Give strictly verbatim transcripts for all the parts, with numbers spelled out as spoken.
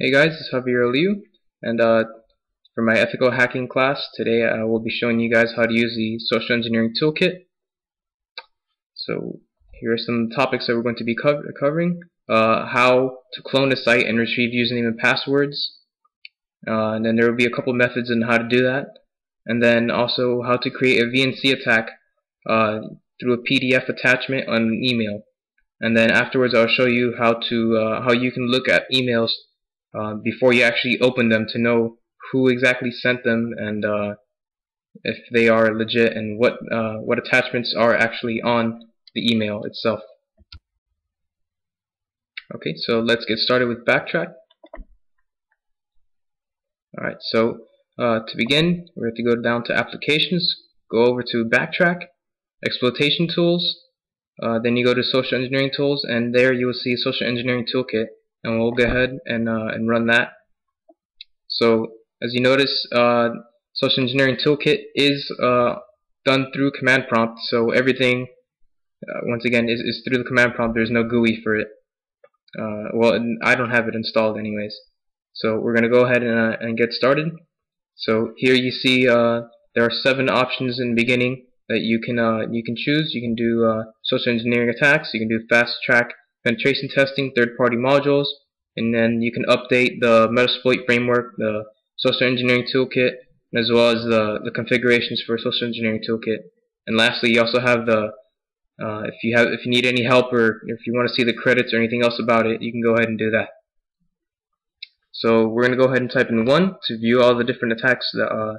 Hey guys, it's Javi Oliu, and uh, for my ethical hacking class today I will be showing you guys how to use the Social Engineering Toolkit. So here are some topics that we're going to be co covering. Uh, how to clone a site and retrieve username and passwords. Uh, and then there will be a couple methods on how to do that. And then also how to create a V N C attack uh, through a P D F attachment on an email. And then afterwards I'll show you how, to, uh, how you can look at emails Uh, before you actually open them to know who exactly sent them and uh, if they are legit and what uh, what attachments are actually on the email itself. Okay, so let's get started with Backtrack. Alright, so uh, to begin we're going to go down to Applications, go over to Backtrack, Exploitation Tools, uh, then you go to Social Engineering Tools, and there you will see Social Engineering Toolkit. And we'll go ahead and uh, and run that. So as you notice, uh, Social Engineering Toolkit is uh, done through command prompt. So everything, uh, once again, is, is through the command prompt. There's no G U I for it. Uh, well, I don't have it installed, anyways. So we're gonna go ahead and uh, and get started. So here you see uh, there are seven options in the beginning that you can uh, you can choose. You can do uh, social engineering attacks. You can do fast track penetration testing, third-party modules, and then you can update the Metasploit framework, the Social Engineering Toolkit, as well as the, the configurations for Social Engineering Toolkit. And lastly, you also have the uh, if you have if you need any help or if you want to see the credits or anything else about it, you can go ahead and do that. So we're going to go ahead and type in one to view all the different attacks that uh,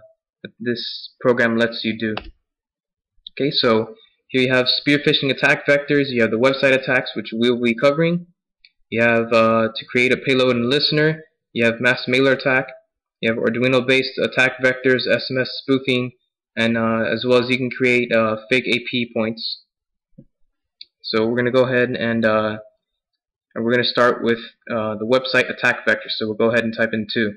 this program lets you do. Okay, so here you have spear phishing attack vectors, you have the website attacks, which we'll be covering. You have uh, to create a payload and listener, you have mass mailer attack, you have Arduino-based attack vectors, S M S spoofing, and uh, as well as you can create uh, fake A P points. So we're going to go ahead and, uh, and we're going to start with uh, the website attack vector, so we'll go ahead and type in two.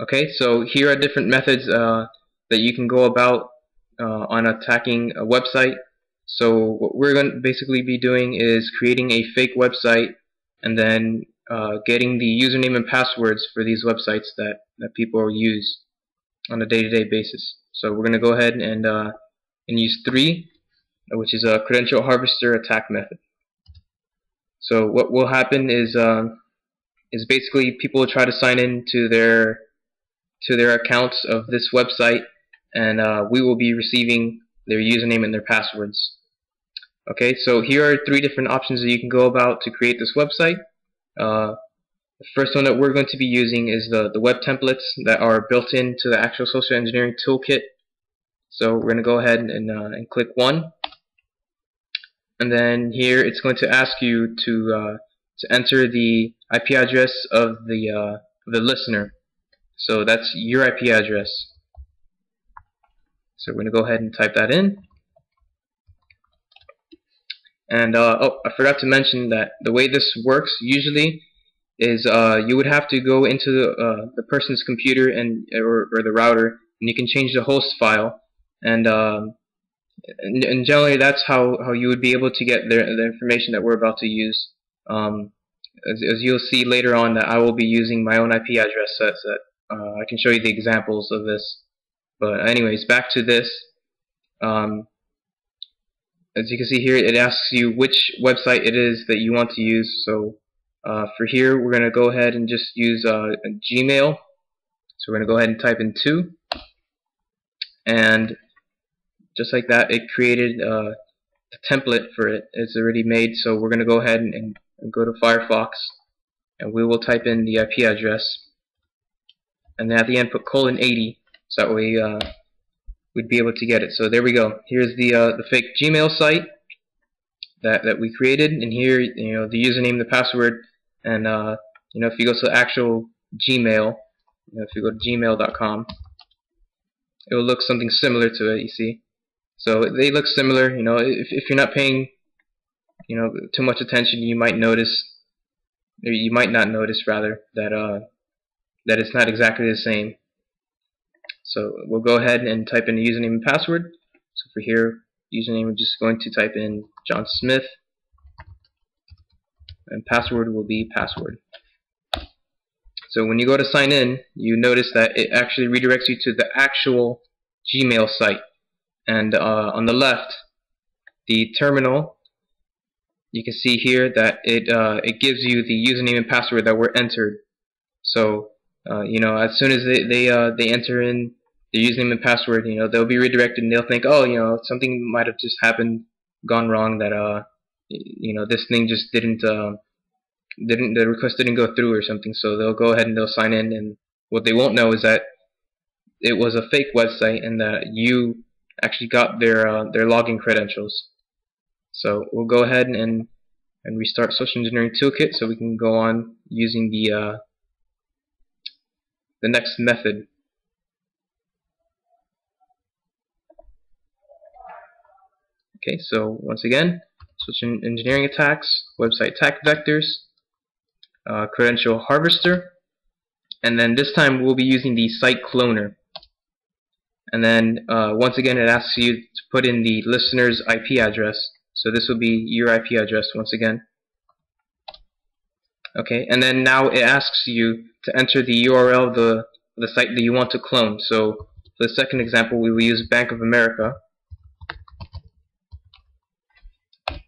Okay, so here are different methods uh, that you can go about Uh, on attacking a website. So what we're going to basically be doing is creating a fake website and then uh, getting the username and passwords for these websites that, that people use on a day-to-day basis. So we're going to go ahead and, uh, and use three, which is a credential harvester attack method. So what will happen is uh, is basically people will try to sign in to their to their accounts of this website, and uh, we will be receiving their username and their passwords. Okay, so here are three different options that you can go about to create this website. Uh, the first one that we're going to be using is the, the web templates that are built into the actual Social Engineering Toolkit. So we're going to go ahead and, uh, and click one. And then here it's going to ask you to, uh, to enter the I P address of the, uh, the listener. So that's your I P address. So we're going to go ahead and type that in. And uh, oh, I forgot to mention that the way this works usually is uh, you would have to go into the, uh, the person's computer and or, or the router, and you can change the host file. And, um, and, and generally that's how, how you would be able to get the, the information that we're about to use. Um, as, as you'll see later on, that I will be using my own I P address so that uh, I can show you the examples of this. But anyways, back to this. Um, as you can see here, it asks you which website it is that you want to use. So uh, for here, we're going to go ahead and just use uh, Gmail. So we're going to go ahead and type in two. And just like that, it created uh, the template for it. It's already made. So we're going to go ahead and, and go to Firefox. And we will type in the I P address. And then at the end, put colon eighty. So that way uh, we'd be able to get it. So there we go. Here's the uh, the fake Gmail site that that we created, and here you know the username, the password, and uh, you know if you go to the actual Gmail, you know, if you go to gmail dot com, it will look something similar to it. You see, so they look similar. You know, if if you're not paying you know too much attention, you might notice, or you might not notice rather, that uh that it's not exactly the same. So we'll go ahead and type in a username and password. So for here, username, we're just going to type in John Smith, and password will be password. So when you go to sign in, you notice that it actually redirects you to the actual Gmail site. And uh, on the left, the terminal, you can see here that it uh, it gives you the username and password that were entered. So uh, you know, as soon as they they uh, they enter in their username and password, you know, they'll be redirected and they'll think, oh, you know, something might have just happened, gone wrong, that uh, you know, this thing just didn't uh, didn't the request didn't go through or something. So they'll go ahead and they'll sign in, and what they won't know is that it was a fake website and that you actually got their uh, their login credentials. So we'll go ahead and and restart Social Engineering Toolkit so we can go on using the uh, the next method. Okay, so once again, Social Engineering attacks, website attack vectors, uh, credential harvester, and then this time we'll be using the site cloner. And then uh, once again, it asks you to put in the listener's I P address. So this will be your I P address once again. Okay, and then now it asks you to enter the U R L of the, the site that you want to clone. So for the second example, we will use Bank of America.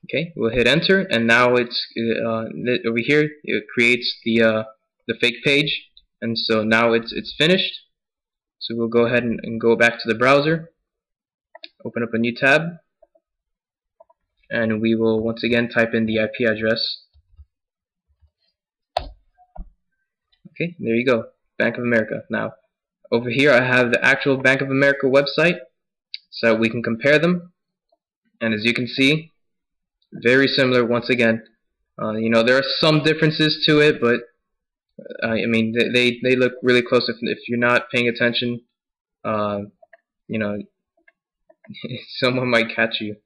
Okay, we'll hit enter, and now it's uh, over here. It creates the uh, the fake page, and so now it's it's finished. So we'll go ahead and, and go back to the browser, open up a new tab, and we will once again type in the I P address. Okay, there you go, Bank of America. Now, over here I have the actual Bank of America website, so we can compare them, and as you can see, very similar once again. Uh, you know, there are some differences to it, but uh, I mean, they they look really close if if you're not paying attention. Uh, you know, someone might catch you.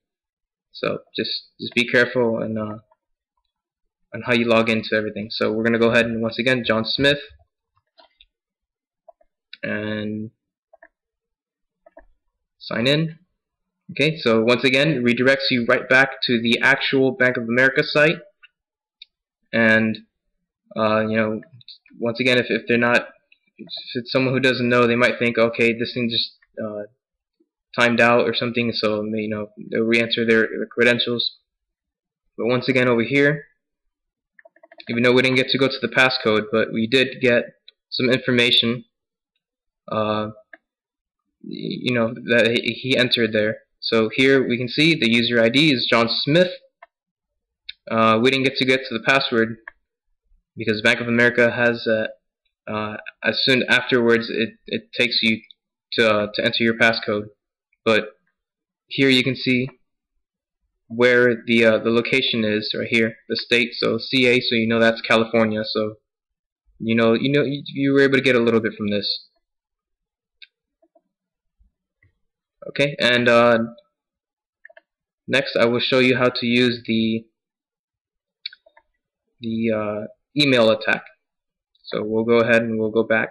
So just just be careful and uh, on how you log into everything. So we're gonna go ahead and once again, John Smith, and sign in. Okay, so once again, it redirects you right back to the actual Bank of America site, and uh, you know, once again, if if they're not, if it's someone who doesn't know, they might think, okay, this thing just uh, timed out or something, so you know, they'll re-enter their, their credentials. But once again, over here, even though we didn't get to go to the passcode, but we did get some information, uh, you know, that he entered there. So here we can see the user I D is John Smith. Uh, we didn't get to get to the password because Bank of America has, uh, uh, as soon afterwards, it, it takes you to, uh, to enter your passcode. But here you can see where the, uh, the location is right here, the state. So C A, so you know that's California. So you know, you know, you, you were able to get a little bit from this. Okay, and uh, next I will show you how to use the the uh, email attack. So we'll go ahead and we'll go back.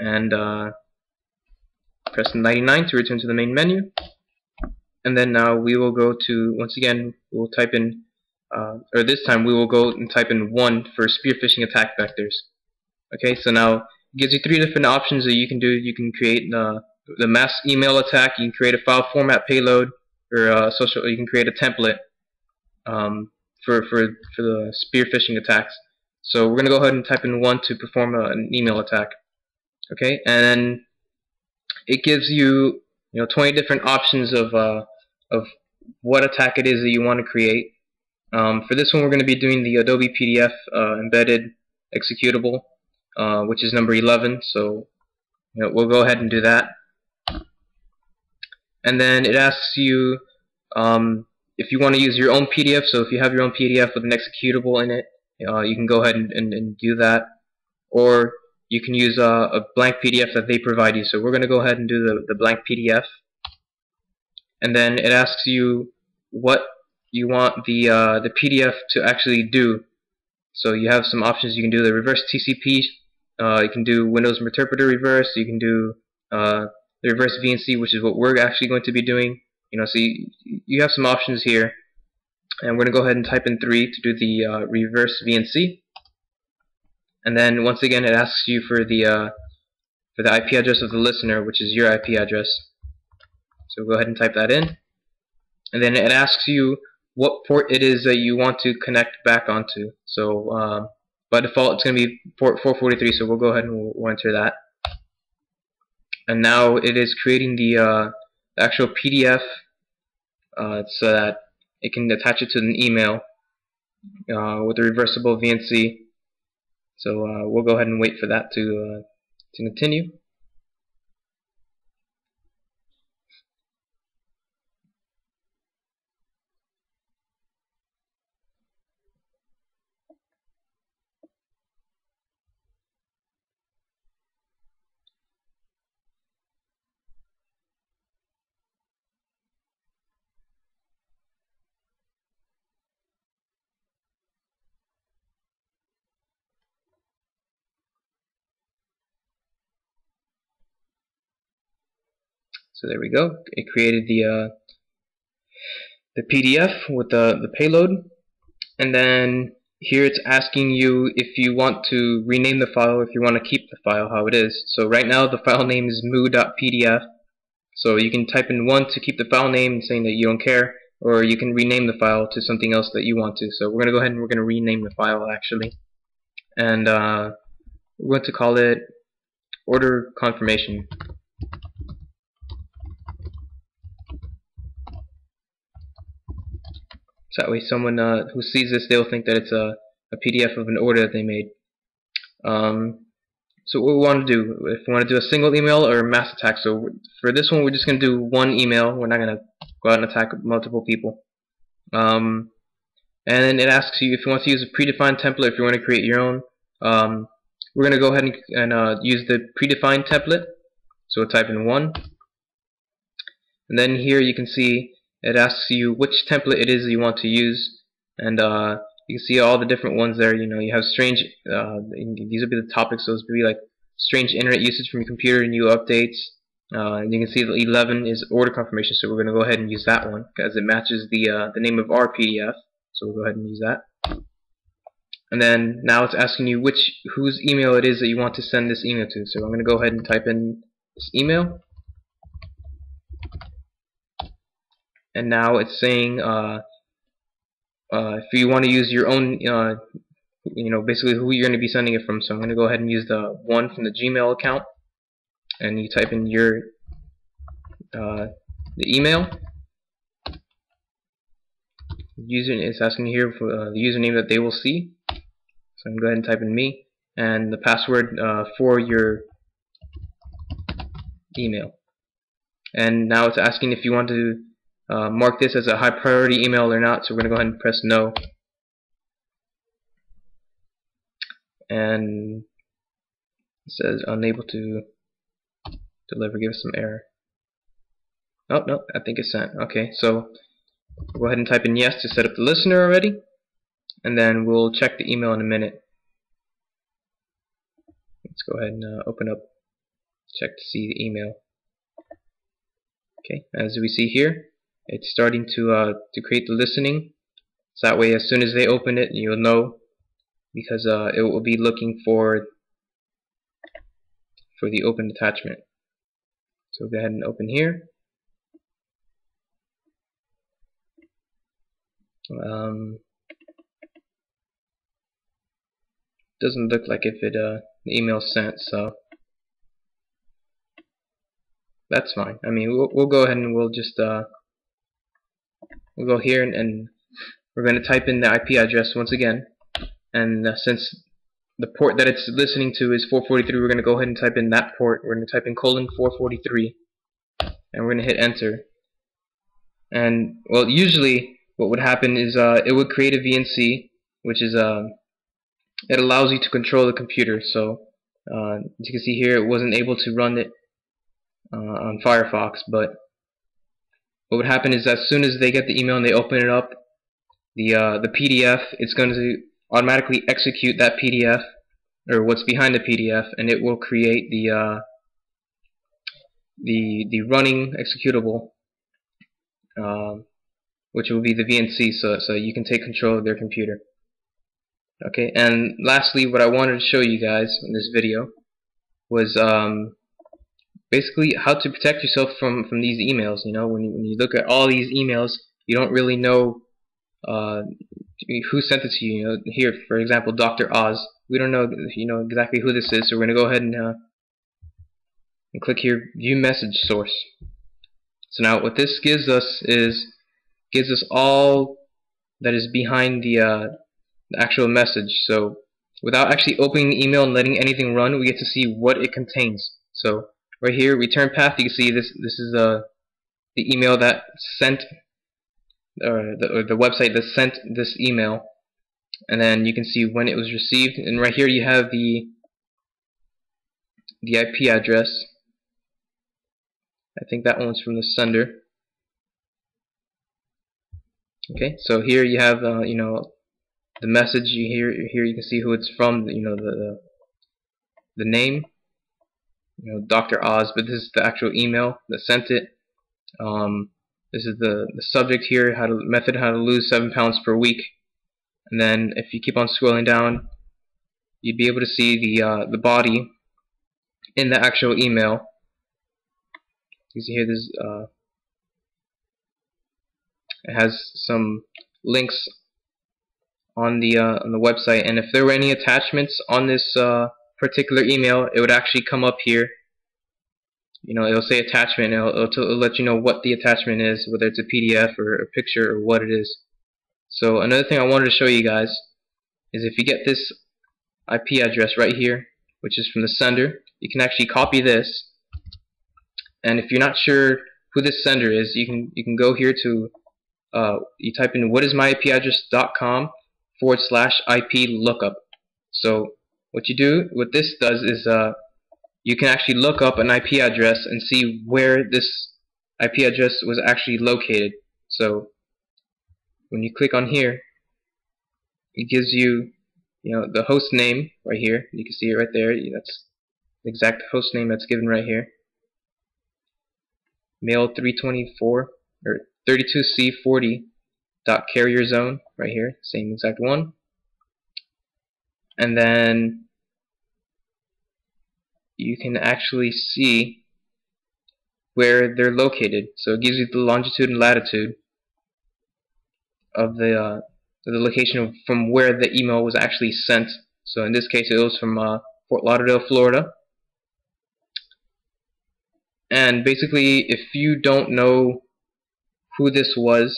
And uh, press ninety-nine to return to the main menu. And then now we will go to, once again, we'll type in, uh, or this time we will go and type in one for spear phishing attack vectors. Okay, so now it gives you three different options that you can do. You can create uh, the mass email attack. You can create a file format payload, or uh, social. You can create a template um, for for for the spear phishing attacks. So we're gonna go ahead and type in one to perform a, an email attack. Okay, and then it gives you you know twenty different options of uh, of what attack it is that you want to create. Um, for this one, we're gonna be doing the Adobe P D F uh, embedded executable, Uh, which is number eleven, so you know, we'll go ahead and do that. And then it asks you um, if you want to use your own P D F. So if you have your own P D F with an executable in it, uh, you can go ahead and, and, and do that, or you can use a, a blank P D F that they provide you. So we're going to go ahead and do the, the blank P D F, and then it asks you what you want the uh, the P D F to actually do. So you have some options. You can do the reverse T C P. Uh, you can do Windows Meterpreter reverse. You can do uh, the reverse V N C, which is what we're actually going to be doing. You know, so you, you have some options here. And I'm going to go ahead and type in three to do the uh, reverse V N C. And then once again, it asks you for the uh, for the I P address of the listener, which is your I P address. So go ahead and type that in. And then it asks you what port it is that you want to connect back onto. So uh, by default, it's going to be port four forty-three. So we'll go ahead and we'll, we'll enter that. And now it is creating the uh, actual P D F uh, so that it can attach it to an email uh, with a reversible V N C. So uh, we'll go ahead and wait for that to uh, to continue. So there we go. It created the uh, the P D F with the, the payload, and then here it's asking you if you want to rename the file, if you want to keep the file how it is. So right now the file name is moo dot P D F. So you can type in one to keep the file name saying that you don't care, or you can rename the file to something else that you want to. So we're going to go ahead and we're going to rename the file actually. And uh, we're going to call it order confirmation. So that way someone uh, who sees this, they'll think that it's a, a P D F of an order that they made. Um, so what we want to do, if we want to do a single email or a mass attack, so for this one we're just going to do one email. We're not going to go out and attack multiple people. Um, and then it asks you if you want to use a predefined template, if you want to create your own. Um, we're going to go ahead and, and uh, use the predefined template. So we'll type in one. And then here you can see it asks you which template it is you want to use, and uh, you can see all the different ones there. You know, you have strange, uh, these would be the topics, so those would be like strange internet usage from your computer and new updates. Uh, and you can see the eleven is order confirmation, so we're going to go ahead and use that one because it matches the, uh, the name of our P D F, so we'll go ahead and use that. And then now it's asking you which whose email it is that you want to send this email to, so I'm going to go ahead and type in this email. And now it's saying uh, uh, if you want to use your own, uh, you know, basically who you're going to be sending it from. So I'm going to go ahead and use the one from the Gmail account, and you type in your uh, the email. The user is asking here for uh, the username that they will see. So I'm going to go ahead and type in me and the password uh, for your email. And now it's asking if you want to Uh, mark this as a high priority email or not, so we're going to go ahead and press no. And it says unable to deliver, give us some error. Oh, no, I think it's sent. Okay, so go ahead and type in yes to set up the listener already, and then we'll check the email in a minute. Let's go ahead and uh, open up, check to see the email. Okay, as we see here, it's starting to uh, to create the listening, so that way as soon as they open it you'll know, because uh, it will be looking for for the open attachment. So go ahead and open here. Um, doesn't look like if it uh, the email sent, so that's fine. I mean, we'll, we'll go ahead and we'll just uh, we'll go here and, and we're going to type in the I P address once again, and uh, since the port that it's listening to is four forty-three, we're going to go ahead and type in that port. We're going to type in colon four forty-three, and we're going to hit enter. And well, usually what would happen is uh, it would create a V N C, which is uh, it allows you to control the computer. So uh, as you can see here, it wasn't able to run it uh, on Firefox, but what would happen is as soon as they get the email and they open it up, the uh, the P D F, it's going to automatically execute that P D F or what's behind the P D F, and it will create the uh, the the running executable. Um, which will be the V N C, so, so you can take control of their computer. Okay, and lastly, what I wanted to show you guys in this video was um, basically how to protect yourself from, from these emails. You know, when you, when you look at all these emails, you don't really know uh, who sent it to you. You know, here, for example, Doctor Oz. We don't know, you know, exactly who this is, so we're going to go ahead and, uh, and click here, View Message Source. So now what this gives us is, gives us all that is behind the, uh, the actual message. So without actually opening the email and letting anything run, we get to see what it contains. So right here, return path, you can see this, this is uh, the email that sent, or the, or the website that sent this email. And then you can see when it was received, and right here you have the the I P address. I think that one's from the sender. Okay, so here you have uh, you know, the message. You here here you can see who it's from. You know, the the, the name. You know, Doctor Oz, but this is the actual email that sent it. Um, this is the the subject here. How to method how to lose seven pounds per week. And then if you keep on scrolling down, you'd be able to see the uh, the body in the actual email. You see here, this uh, it has some links on the uh, on the website, and if there were any attachments on this uh, particular email, it would actually come up here. You know, it'll say attachment, and it'll, it'll, it'll let you know what the attachment is, whether it's a P D F or a picture or what it is. So another thing I wanted to show you guys is if you get this I P address right here, which is from the sender, you can actually copy this. And if you're not sure who this sender is, you can you can go here to uh, you type in what is my I P address dot com forward slash I P lookup. So what you do, what this does is uh, you can actually look up an I P address and see where this I P address was actually located. So when you click on here, it gives you, you know, the host name right here. You can see it right there. That's the exact host name that's given right here. Mail three twenty-four or thirty-two C forty dot carrier zone right here, same exact one. And then you can actually see where they're located. So it gives you the longitude and latitude of the uh, the location of, from where the email was actually sent. So in this case, it was from uh, Fort Lauderdale, Florida. And basically, if you don't know who this was,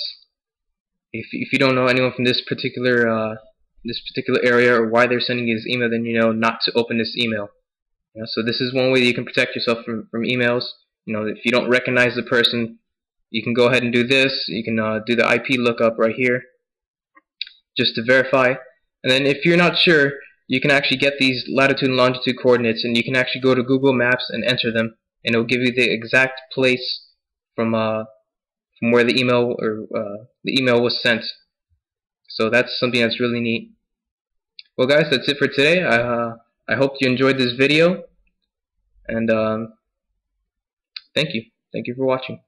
if if you don't know anyone from this particular uh, this particular area or why they're sending you this email, then you know not to open this email. You know, so this is one way that you can protect yourself from from emails. You know, if you don't recognize the person, you can go ahead and do this. You can uh, do the I P lookup right here just to verify. And then if you're not sure, you can actually get these latitude and longitude coordinates, and you can actually go to Google Maps and enter them, and it'll give you the exact place from uh, from where the email or uh, the email was sent. So that's something that's really neat. Well, guys, that's it for today. I uh, I hope you enjoyed this video, and um, thank you, thank you for watching.